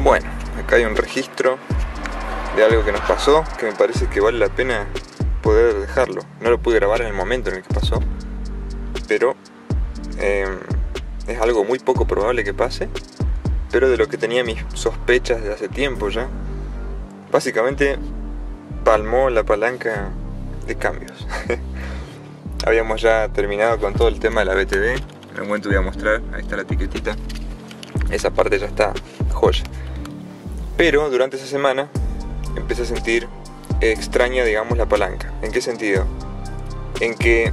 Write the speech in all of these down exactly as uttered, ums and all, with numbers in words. Bueno, acá hay un registro de algo que nos pasó, que me parece que vale la pena poder dejarlo. No lo pude grabar en el momento en el que pasó, pero eh, es algo muy poco probable que pase, pero de lo que tenía mis sospechas de hace tiempo ya. Básicamente palmó la palanca de cambios. Habíamos ya terminado con todo el tema de la B T V. En un momento voy a mostrar, ahí está la etiquetita. Esa parte ya está joya. Pero durante esa semana empecé a sentir extraña, digamos, la palanca. ¿En qué sentido? En que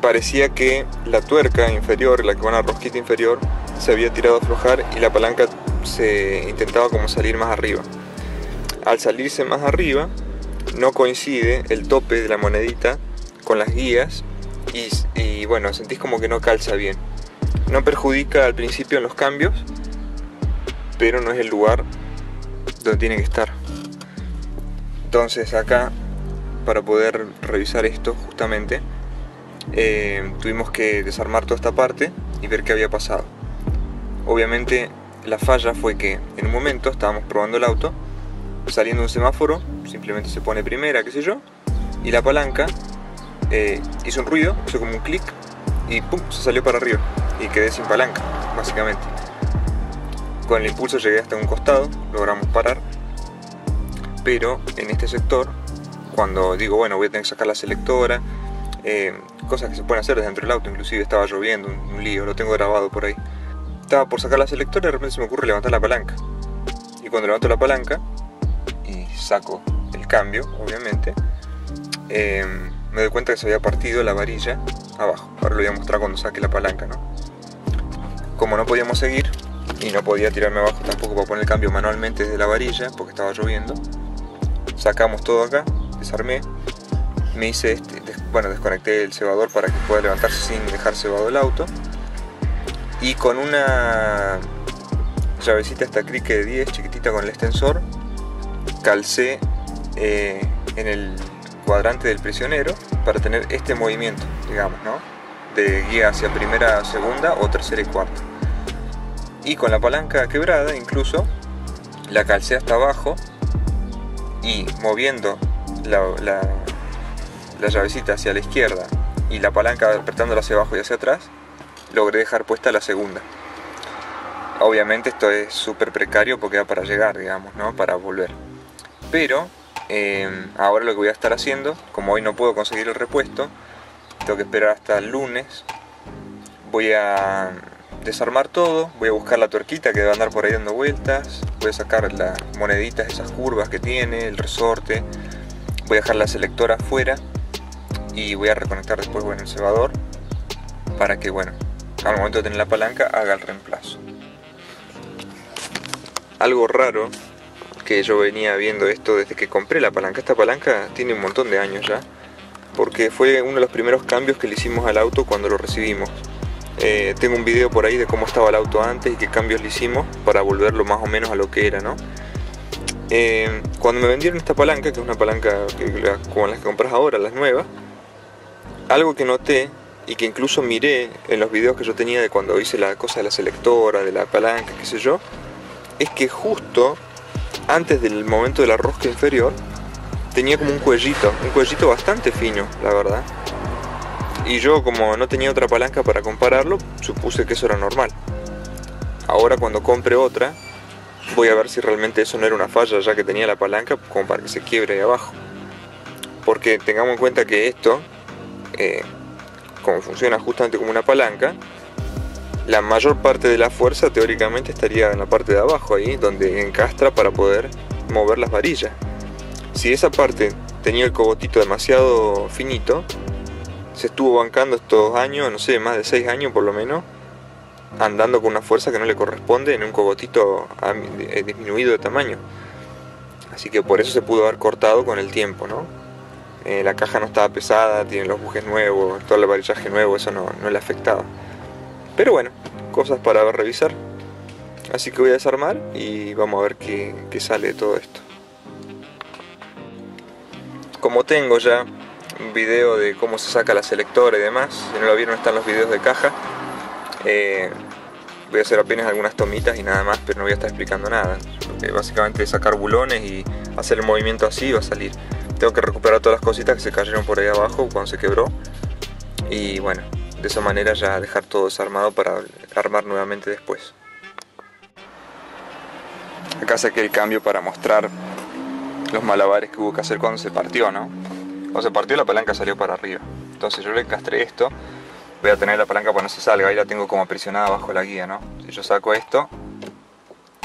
parecía que la tuerca inferior, la que va a la rosquita inferior, se había tirado a aflojar y la palanca se intentaba como salir más arriba. Al salirse más arriba, no coincide el tope de la monedita con las guías y, y bueno, sentís como que no calza bien. No perjudica al principio en los cambios, pero no es el lugar donde tiene que estar. Entonces acá, para poder revisar esto justamente, eh, tuvimos que desarmar toda esta parte y ver qué había pasado. Obviamente la falla fue que en un momento estábamos probando el auto, saliendo de un semáforo, simplemente se pone primera, qué sé yo, y la palanca eh, hizo un ruido, hizo como un clic y pum, se salió para arriba. Y quedé sin palanca, básicamente. Con el impulso llegué hasta un costado, logramos parar, pero en este sector, cuando digo, bueno, voy a tener que sacar la selectora, eh, cosas que se pueden hacer desde dentro del auto, inclusive estaba lloviendo, un, un lío, lo tengo grabado por ahí. Estaba por sacar la selectora y de repente se me ocurre levantar la palanca. Y cuando levanto la palanca y saco el cambio, obviamente, eh, me doy cuenta que se había partido la varilla abajo. Ahora lo voy a mostrar cuando saque la palanca, ¿no? Como no podíamos seguir y no podía tirarme abajo tampoco para poner el cambio manualmente desde la varilla porque estaba lloviendo, sacamos todo acá, desarmé, me hice este, des, bueno, desconecté el cebador para que pueda levantarse sin dejar cebado el auto, y con una llavecita esta crique de diez chiquitita con el extensor calcé eh, en el cuadrante del prisionero para tener este movimiento, digamos, ¿no? De guía hacia primera, segunda o tercera y cuarta. Y con la palanca quebrada incluso la calcé hasta abajo y moviendo la, la, la llavecita hacia la izquierda y la palanca apretándola hacia abajo y hacia atrás, logré dejar puesta la segunda. Obviamente esto es súper precario porque da para llegar, digamos, ¿no? Para volver. Pero eh, ahora lo que voy a estar haciendo, como hoy no puedo conseguir el repuesto, tengo que esperar hasta el lunes. Voy a desarmar todo, voy a buscar la tuerquita que debe andar por ahí dando vueltas, voy a sacar las moneditas, esas curvas que tiene, el resorte, voy a dejar la selectora afuera y voy a reconectar después, bueno, el cebador para que, bueno, al momento de tener la palanca haga el reemplazo. Algo raro que yo venía viendo esto desde que compré la palanca. Esta palanca tiene un montón de años ya, porque fue uno de los primeros cambios que le hicimos al auto cuando lo recibimos. Eh, tengo un video por ahí de cómo estaba el auto antes y qué cambios le hicimos para volverlo más o menos a lo que era, ¿no? Eh, cuando me vendieron esta palanca, que es una palanca que, la, como las que compras ahora, las nuevas, algo que noté y que incluso miré en los videos que yo tenía de cuando hice la cosa de la selectora, de la palanca, qué sé yo, es que justo antes del momento de la rosca inferior tenía como un cuellito, un cuellito bastante fino, la verdad. Y yo, como no tenía otra palanca para compararlo, supuse que eso era normal. Ahora cuando compre otra, voy a ver si realmente eso no era una falla ya que tenía la palanca, como para que se quiebre ahí abajo. Porque tengamos en cuenta que esto, eh, como funciona justamente como una palanca, la mayor parte de la fuerza teóricamente estaría en la parte de abajo, ahí donde encastra para poder mover las varillas. Si esa parte tenía el cogotito demasiado finito, se estuvo bancando estos años, no sé, más de seis años por lo menos, andando con una fuerza que no le corresponde en un cogotito disminuido de tamaño. Así que por eso se pudo haber cortado con el tiempo, ¿no? eh, la caja no estaba pesada, tiene los bujes nuevos, todo el aparillaje nuevo, eso no, no le afectaba. Pero bueno, cosas para revisar. Así que voy a desarmar y vamos a ver qué, qué sale de todo esto. Como tengo ya un video de cómo se saca la selectora y demás, si no lo vieron están los videos de caja, eh, voy a hacer apenas algunas tomitas y nada más, pero no voy a estar explicando nada. Porque básicamente sacar bulones y hacer el movimiento así y va a salir. Tengo que recuperar todas las cositas que se cayeron por ahí abajo cuando se quebró. Y bueno, de esa manera ya dejar todo desarmado para armar nuevamente después. Acá saqué el cambio para mostrar los malabares que hubo que hacer cuando se partió, ¿no? Cuando se partió la palanca salió para arriba. Entonces yo le encastré esto. Voy a tener la palanca para no se salga, ahí la tengo como presionada bajo la guía, ¿no? Si yo saco esto,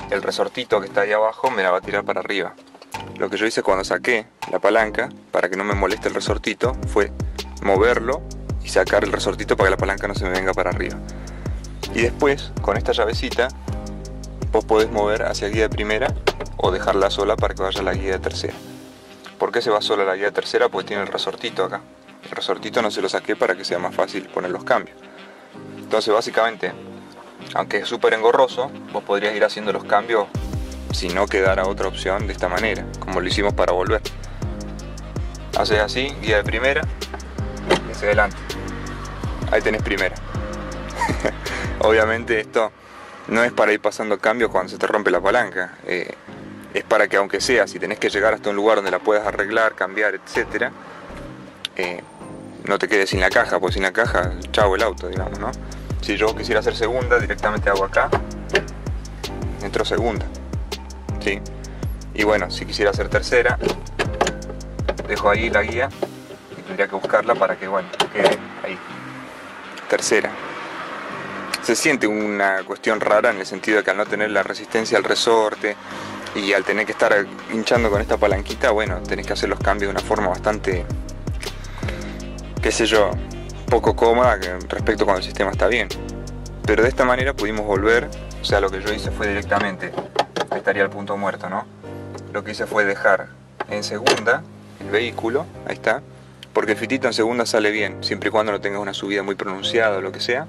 el resortito que está ahí abajo me la va a tirar para arriba. Lo que yo hice cuando saqué la palanca, para que no me moleste el resortito, fue moverlo y sacar el resortito para que la palanca no se me venga para arriba. Y después, con esta llavecita, vos podés mover hacia guía de primera o dejarla sola para que vaya la guía de tercera. ¿Por qué se va sola la guía de tercera? Porque tiene el resortito acá. El resortito no se lo saqué para que sea más fácil poner los cambios. Entonces básicamente, aunque es súper engorroso, vos podrías ir haciendo los cambios si no quedara otra opción de esta manera, como lo hicimos para volver. Haces así, guía de primera, hacia adelante. Ahí tenés primera. Obviamente esto no es para ir pasando cambios cuando se te rompe la palanca. Eh, es para que aunque sea, si tenés que llegar hasta un lugar donde la puedas arreglar, cambiar, etcétera, Eh, no te quedes sin la caja, porque sin la caja, chavo el auto, digamos, ¿no? Si yo quisiera hacer segunda, directamente hago acá, entro segunda, ¿sí? Y bueno, si quisiera hacer tercera, dejo ahí la guía y tendría que buscarla para que, bueno, quede ahí. Tercera. Se siente una cuestión rara en el sentido de que al no tener la resistencia al resorte y al tener que estar hinchando con esta palanquita, bueno, tenés que hacer los cambios de una forma bastante, qué sé yo, poco cómoda respecto a cuando el sistema está bien. Pero de esta manera pudimos volver, o sea, lo que yo hice fue directamente, estaría el punto muerto, ¿no? Lo que hice fue dejar en segunda el vehículo, ahí está, porque el Fitito en segunda sale bien, siempre y cuando no tengas una subida muy pronunciada o lo que sea.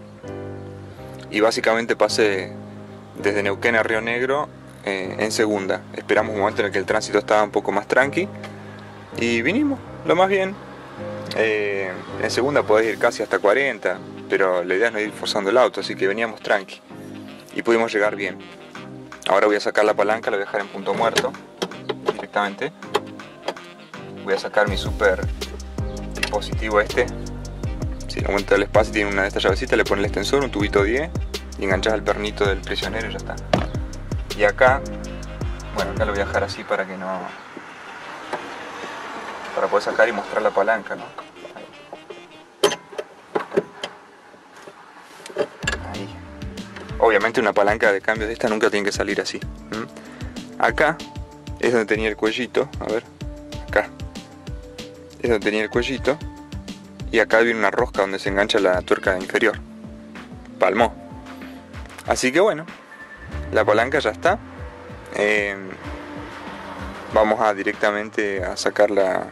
Y básicamente pasé desde Neuquén a Río Negro eh, en segunda. Esperamos un momento en el que el tránsito estaba un poco más tranqui y vinimos, lo más bien. Eh, en segunda podés ir casi hasta cuarenta, pero la idea es no ir forzando el auto, así que veníamos tranqui y pudimos llegar bien. Ahora voy a sacar la palanca, la voy a dejar en punto muerto directamente. Voy a sacar mi super dispositivo este. Si no aumenta el espacio, tiene una de estas llavecitas, le pones el extensor, un tubito diez y enganchás al pernito del prisionero y ya está. Y acá, bueno, acá lo voy a dejar así para que no, para poder sacar y mostrar la palanca, ¿no? Ahí. Obviamente una palanca de cambios de esta nunca tiene que salir así. ¿Mm? Acá es donde tenía el cuellito, a ver, acá es donde tenía el cuellito y acá viene una rosca donde se engancha la tuerca inferior. Palmó. Así que bueno, la palanca ya está. Eh, vamos a directamente a sacar la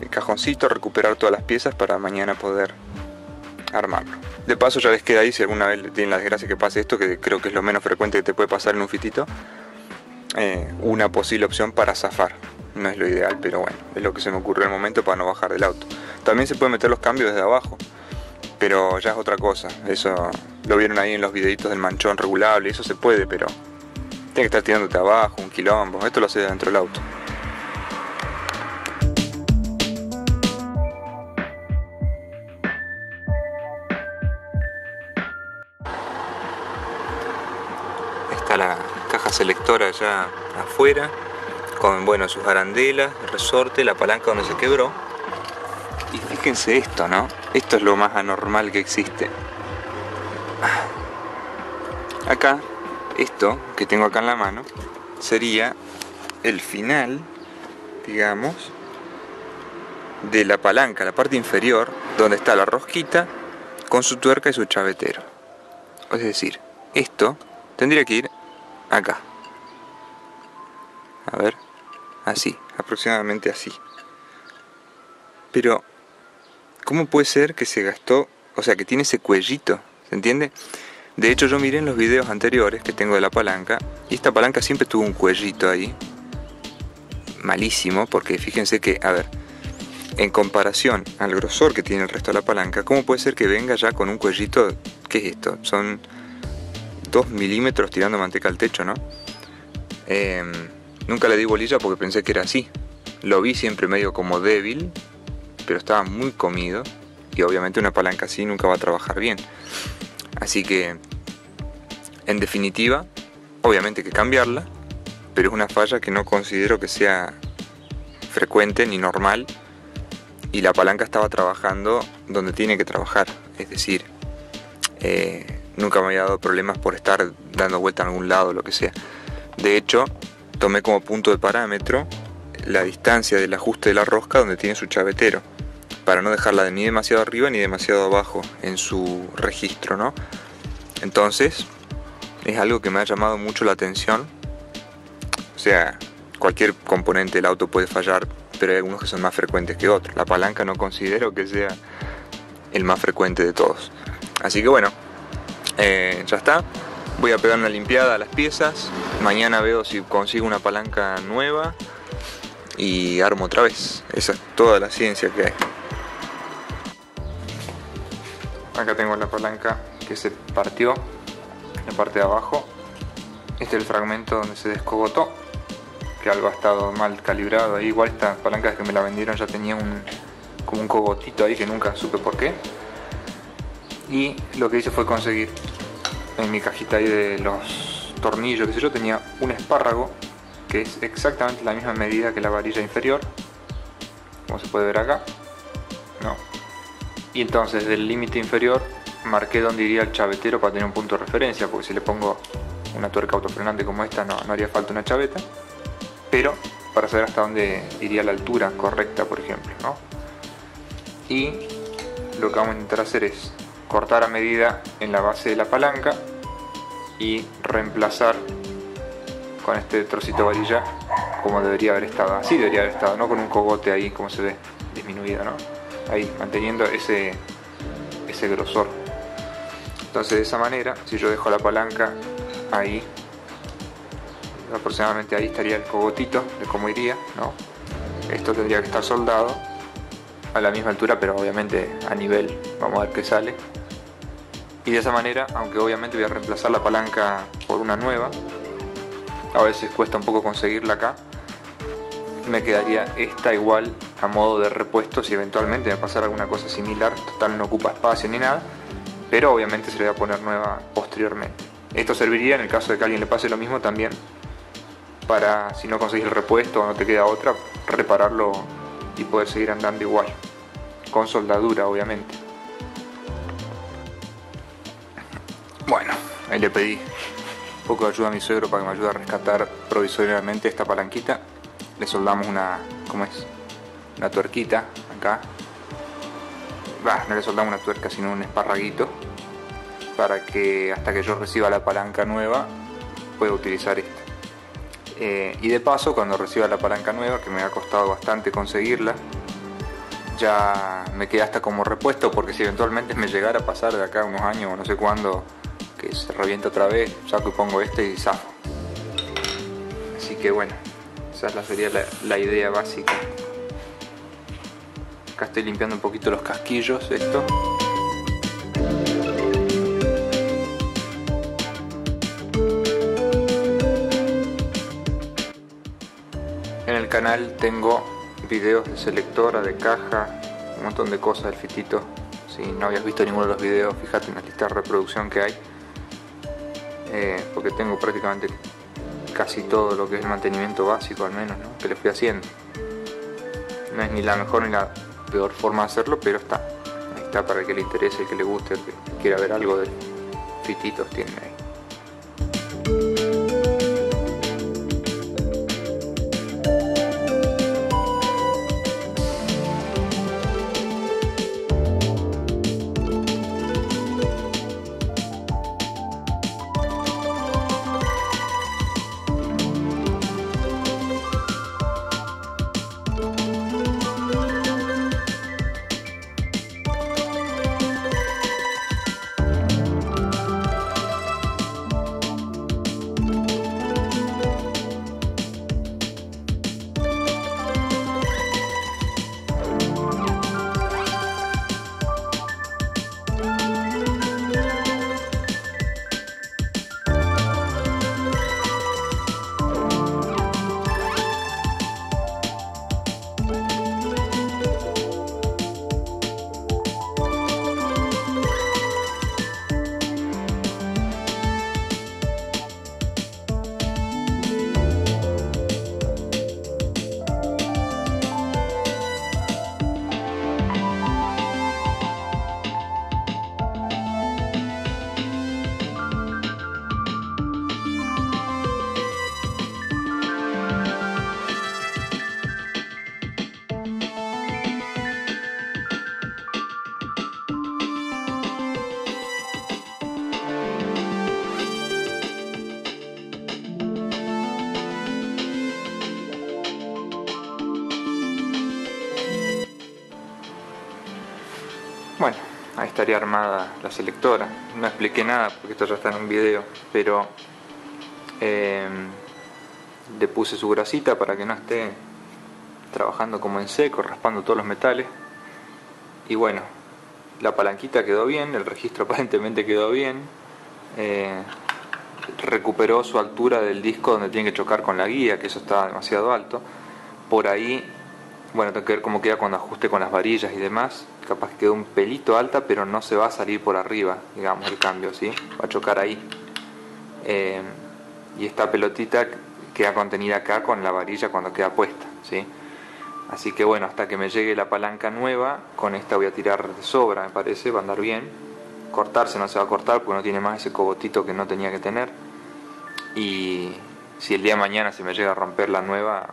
el cajoncito, recuperar todas las piezas para mañana poder armarlo. De paso ya les queda ahí, si alguna vez tienen la desgracia que pase esto, que creo que es lo menos frecuente que te puede pasar en un Fitito, eh, una posible opción para zafar. No es lo ideal, pero bueno, es lo que se me ocurrió en el momento para no bajar del auto. También se pueden meter los cambios desde abajo, pero ya es otra cosa. Eso lo vieron ahí en los videitos del manchón regulable, eso se puede, pero tienes que estar tirándote abajo, un quilombo. Esto lo haces dentro del auto. Está la caja selectora ya afuera, con, bueno, sus arandelas, el resorte, la palanca donde se quebró. Y fíjense esto, ¿no? Esto es lo más anormal que existe. Acá, esto que tengo acá en la mano sería el final, digamos, de la palanca, la parte inferior donde está la rosquita con su tuerca y su chavetero. Es decir, esto tendría que ir acá. A ver, así, aproximadamente así. Pero, ¿cómo puede ser que se gastó? O sea, que tiene ese cuellito, ¿se entiende? De hecho, yo miré en los videos anteriores que tengo de la palanca, y esta palanca siempre tuvo un cuellito ahí. Malísimo, porque fíjense que, a ver, en comparación al grosor que tiene el resto de la palanca, ¿cómo puede ser que venga ya con un cuellito? ¿Qué es esto? Son dos milímetros tirando manteca al techo, ¿no? Eh, nunca le di bolilla porque pensé que era así. Lo vi siempre medio como débil, pero estaba muy comido. Y obviamente una palanca así nunca va a trabajar bien. Así que, en definitiva, obviamente hay que cambiarla, pero es una falla que no considero que sea frecuente ni normal. Y la palanca estaba trabajando donde tiene que trabajar. Es decir, eh, nunca me había dado problemas por estar dando vuelta a algún lado o lo que sea. De hecho, tomé como punto de parámetro la distancia del ajuste de la rosca donde tiene su chavetero, para no dejarla ni demasiado arriba ni demasiado abajo en su registro, ¿no? Entonces, es algo que me ha llamado mucho la atención. O sea, cualquier componente del auto puede fallar, pero hay algunos que son más frecuentes que otros. La palanca no considero que sea el más frecuente de todos. Así que bueno, eh, ya está. Voy a pegar una limpiada a las piezas. Mañana veo si consigo una palanca nueva y armo otra vez. Esa es toda la ciencia que hay. Acá tengo la palanca que se partió en la parte de abajo. Este es el fragmento donde se descogotó, que algo ha estado mal calibrado ahí. Igual estas palancas que me la vendieron ya tenía un, como un cogotito ahí que nunca supe por qué. Y lo que hice fue conseguir en mi cajita ahí de los tornillos, que sé yo, tenía un espárrago que es exactamente la misma medida que la varilla inferior, como se puede ver acá, ¿no? Y entonces del límite inferior marqué donde iría el chavetero para tener un punto de referencia, porque si le pongo una tuerca autofrenante como esta no, no haría falta una chaveta, pero para saber hasta dónde iría la altura correcta, por ejemplo, ¿no? Y lo que vamos a intentar hacer es cortar a medida en la base de la palanca y reemplazar con este trocito de varilla como debería haber estado, así debería haber estado, no con un cogote ahí como se ve disminuido, ¿no? Ahí, manteniendo ese, ese grosor. Entonces de esa manera, si yo dejo la palanca ahí, aproximadamente ahí estaría el cogotito de cómo iría, ¿no? Esto tendría que estar soldado a la misma altura, pero obviamente a nivel, vamos a ver qué sale. Y de esa manera, aunque obviamente voy a reemplazar la palanca por una nueva, a veces cuesta un poco conseguirla acá, me quedaría esta igual a modo de repuesto si eventualmente me pasara alguna cosa similar. Total, no ocupa espacio ni nada, pero obviamente se le va a poner nueva posteriormente. Esto serviría en el caso de que a alguien le pase lo mismo también, para si no conseguís el repuesto o no te queda otra, repararlo y poder seguir andando igual, con soldadura obviamente. Bueno, ahí le pedí un poco de ayuda a mi suegro para que me ayude a rescatar provisoriamente esta palanquita. Le soldamos una, ¿cómo es? Una tuerquita acá. Bah, no le soldamos una tuerca sino un esparraguito, para que hasta que yo reciba la palanca nueva pueda utilizar esta. Eh, y de paso, cuando reciba la palanca nueva, que me ha costado bastante conseguirla, ya me queda hasta como repuesto, porque si eventualmente me llegara a pasar de acá unos años o no sé cuándo, que se revienta otra vez, saco y pongo este y zafo. Así que bueno, esa sería la, la idea básica. Acá estoy limpiando un poquito los casquillos, esto. Canal tengo videos de selectora, de caja, un montón de cosas del Fitito. Si no habías visto ninguno de los videos, fíjate en la lista de reproducción que hay, eh, porque tengo prácticamente casi todo lo que es el mantenimiento básico, al menos, ¿no?, que le fui haciendo. No es ni la mejor ni la peor forma de hacerlo, pero está ahí, está para el que le interese, el que le guste, el que quiera ver algo del Fitito, tienen ahí. ahí estaría armada la selectora. No expliqué nada porque esto ya está en un video, pero eh, le puse su grasita para que no esté trabajando como en seco, raspando todos los metales. Y bueno, la palanquita quedó bien, el registro aparentemente quedó bien. Eh, recuperó su altura del disco donde tiene que chocar con la guía, que eso está demasiado alto. Por ahí, bueno, tengo que ver cómo queda cuando ajuste con las varillas y demás. Capaz que quedó un pelito alta, pero no se va a salir por arriba, digamos, el cambio, ¿sí? Va a chocar ahí. Eh, y esta pelotita queda contenida acá con la varilla cuando queda puesta, ¿sí? Así que bueno, hasta que me llegue la palanca nueva, con esta voy a tirar de sobra, me parece, va a andar bien. Cortarse no se va a cortar porque no tiene más ese cogotito que no tenía que tener. Y si el día de mañana se me llega a romper la nueva,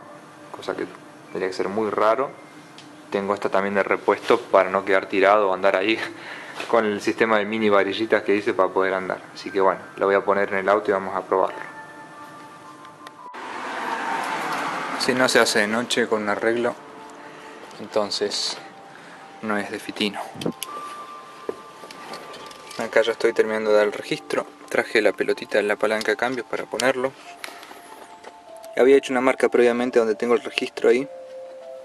cosa que tendría que ser muy raro, tengo esta también de repuesto para no quedar tirado o andar ahí con el sistema de mini varillitas que hice para poder andar. Así que bueno, la voy a poner en el auto y vamos a probarlo. Si no se hace de noche con un arreglo, entonces no es de Fitino. Acá ya estoy terminando de dar el registro. Traje la pelotita de la palanca de cambios para ponerlo. Había hecho una marca previamente donde tengo el registro ahí.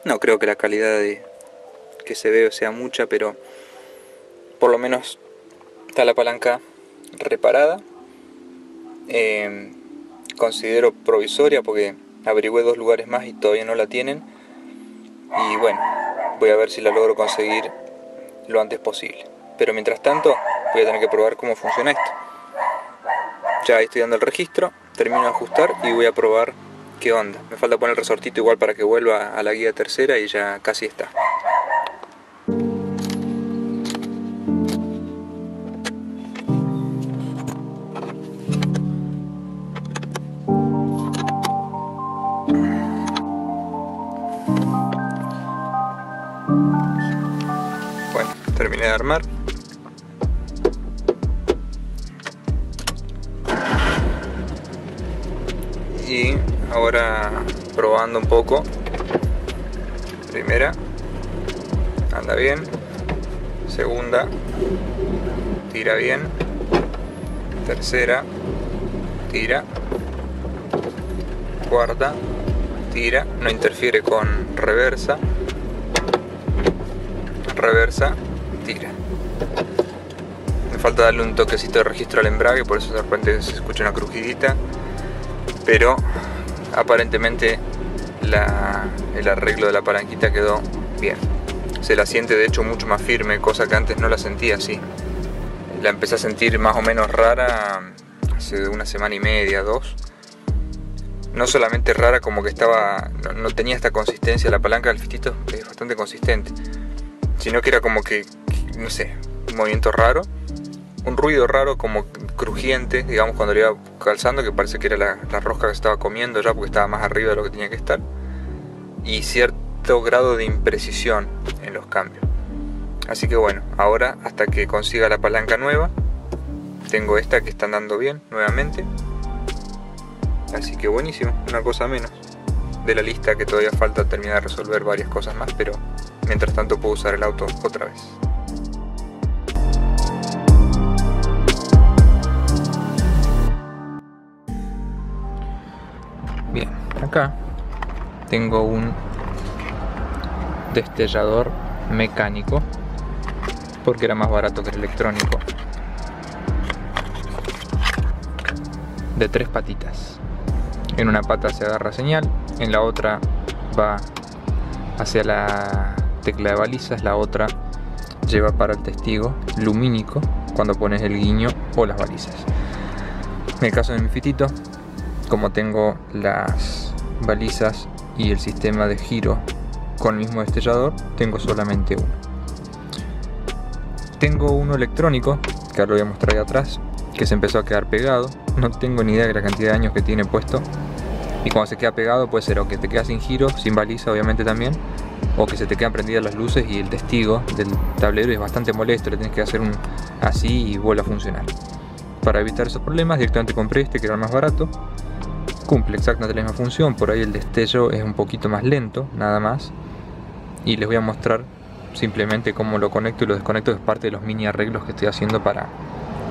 No creo que la calidad de que se ve sea mucha, pero por lo menos está la palanca reparada. Eh, considero provisoria porque averigüé dos lugares más y todavía no la tienen. Y bueno, voy a ver si la logro conseguir lo antes posible. Pero mientras tanto voy a tener que probar cómo funciona esto. Ya estoy dando el registro, termino de ajustar y voy a probar qué onda. Me falta poner el resortito igual para que vuelva a la guía tercera y ya casi está. Bueno, terminé de armar. Y ahora probando un poco. Primera, anda bien. Segunda, tira bien. Tercera, tira. Cuarta, tira. No interfiere con reversa. Reversa, tira. Me falta darle un toquecito de registro al embrague, por eso de repente se escucha una crujidita. Pero aparentemente la, el arreglo de la palanquita quedó bien. Se la siente de hecho mucho más firme, cosa que antes no la sentía así. La empecé a sentir más o menos rara hace una semana y media, dos. No solamente rara, como que estaba no, no tenía esta consistencia. La palanca del Fitito es bastante consistente. Sino que era como que, no sé, un movimiento raro. Un ruido raro, como crujiente, digamos, cuando le iba calzando, que parece que era la, la rosca que estaba comiendo ya, porque estaba más arriba de lo que tenía que estar. Y cierto grado de imprecisión en los cambios. Así que bueno, ahora hasta que consiga la palanca nueva, tengo esta que está andando bien nuevamente. Así que buenísimo, una cosa menos de la lista, que todavía falta terminar de resolver varias cosas más, pero mientras tanto puedo usar el auto otra vez. Bien, acá tengo un destellador mecánico porque era más barato que el electrónico, de tres patitas. En una pata se agarra señal, en la otra va hacia la tecla de balizas, la otra lleva para el testigo lumínico cuando pones el guiño o las balizas. En el caso de mi Fitito, como tengo las balizas y el sistema de giro con el mismo destellador, tengo solamente uno. Tengo uno electrónico, que ahora lo voy a mostrar ahí atrás, que se empezó a quedar pegado. No tengo ni idea de la cantidad de años que tiene puesto. Y cuando se queda pegado puede ser o que te queda sin giro, sin baliza obviamente también, o que se te quedan prendidas las luces y el testigo del tablero es bastante molesto. Le tienes que hacer un así y vuelve a funcionar. Para evitar esos problemas directamente compré este, que era el más barato. Cumple exactamente la misma función, por ahí el destello es un poquito más lento, nada más. Y les voy a mostrar simplemente cómo lo conecto y lo desconecto es parte de los mini arreglos que estoy haciendo para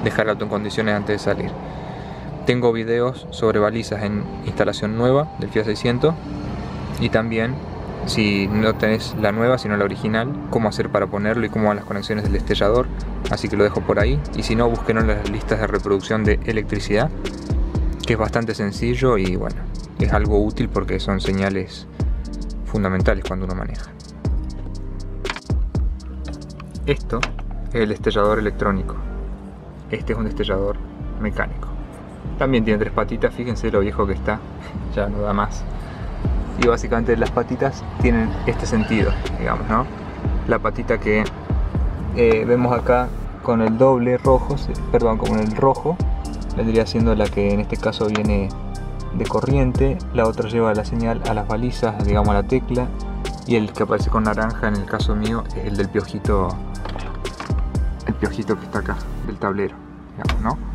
dejar el auto en condiciones antes de salir. Tengo videos sobre balizas en instalación nueva del Fiat seiscientos, y también, si no tenés la nueva sino la original, cómo hacer para ponerlo y cómo van las conexiones del destellador, así que lo dejo por ahí. Y si no, busquen en las listas de reproducción de electricidad, que es bastante sencillo y bueno, es algo útil porque son señales fundamentales cuando uno maneja. Esto es el destellador electrónico. Este es un destellador mecánico. También tiene tres patitas, fíjense lo viejo que está, ya no da más. Y básicamente las patitas tienen este sentido, digamos, ¿no? La patita que eh, vemos acá con el doble rojo, perdón, con el rojo, vendría siendo la que en este caso viene de corriente, la otra lleva la señal a las balizas, digamos a la tecla, y el que aparece con naranja en el caso mío es el del piojito, el piojito que está acá, del tablero, digamos, ¿no?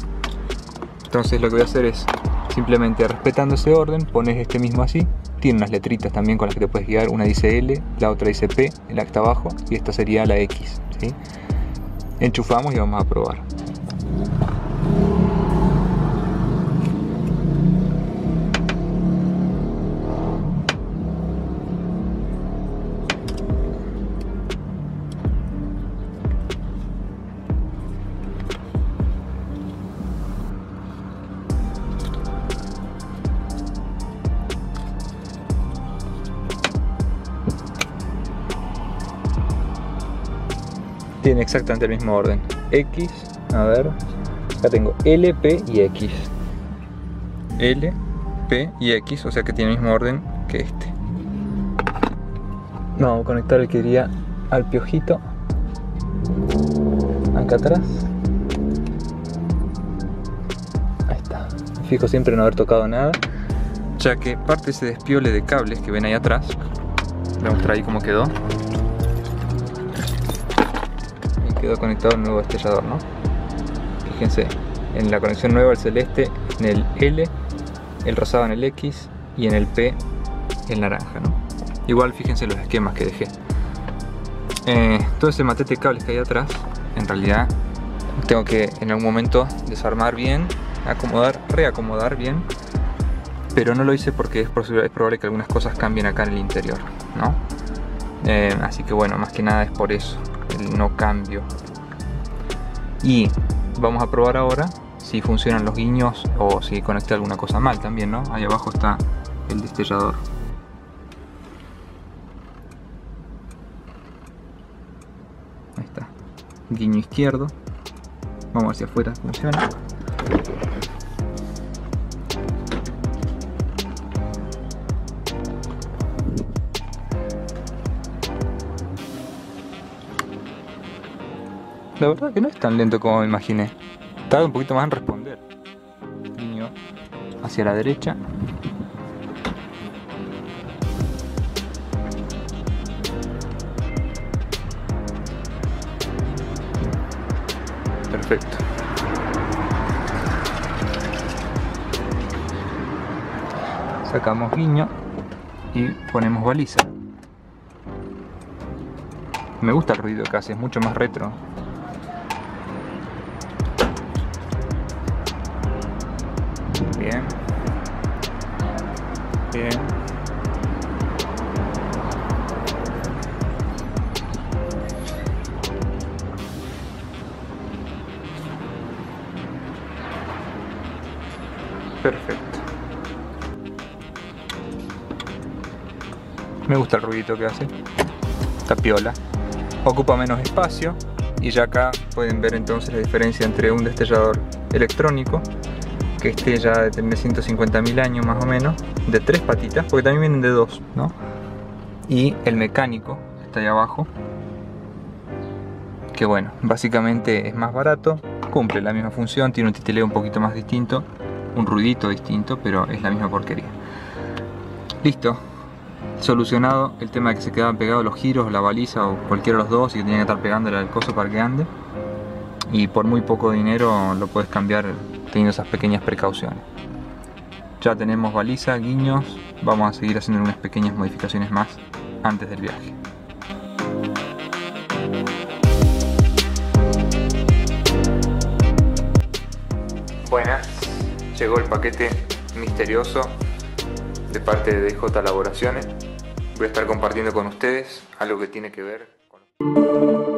Entonces lo que voy a hacer es, simplemente respetando ese orden, pones este mismo así. Tiene unas letritas también con las que te puedes guiar, una dice L, la otra dice P, la que está abajo, y esta sería la X, ¿sí? Enchufamos y vamos a probar. Tiene exactamente el mismo orden. X, a ver, acá tengo L, P y X. L, P y X, o sea que tiene el mismo orden que este. Vamos a conectar el que iría al piojito. Acá atrás. Ahí está. Me fijo siempre en no haber tocado nada, ya que parte ese despiole de cables que ven ahí atrás. Voy a mostrar ahí cómo quedó. Quedó conectado el nuevo destellador, ¿no? Fíjense, en la conexión nueva el celeste, en el L, el rosado en el X y en el P el naranja, ¿no? Igual fíjense los esquemas que dejé. Eh, todo ese matete de cables que hay atrás, en realidad tengo que en algún momento desarmar bien, acomodar, reacomodar bien, pero no lo hice porque es posible, es probable que algunas cosas cambien acá en el interior, ¿no? Eh, así que bueno, más que nada es por eso. No cambio. Y vamos a probar ahora si funcionan los guiños o si conecté alguna cosa mal también, ¿no? Ahí abajo está el destellador. Ahí está. Guiño izquierdo. Vamos hacia afuera, funciona. La verdad que no es tan lento como me imaginé. Tarda un poquito más en responder. Guiño hacia la derecha. Perfecto. Sacamos guiño y ponemos baliza. Me gusta el ruido que hace, es mucho más retro. Bien, bien, perfecto. Me gusta el ruidito que hace, está piola. Ocupa menos espacio y ya acá pueden ver entonces la diferencia entre un destellador electrónico, que este ya de tener ciento cincuenta mil años más o menos, de tres patitas, porque también vienen de dos, ¿no? Y el mecánico, que está ahí abajo, que bueno, básicamente es más barato, cumple la misma función, tiene un titileo un poquito más distinto, un ruidito distinto, pero es la misma porquería. Listo, solucionado el tema de que se quedaban pegados los giros, la baliza o cualquiera de los dos, y que tenían que estar pegándole al coso para que ande, y por muy poco dinero lo puedes cambiar teniendo esas pequeñas precauciones. Ya tenemos baliza, guiños, vamos a seguir haciendo unas pequeñas modificaciones más antes del viaje. Buenas, llegó el paquete misterioso de parte de D J Elaborazione. Voy a estar compartiendo con ustedes algo que tiene que ver con...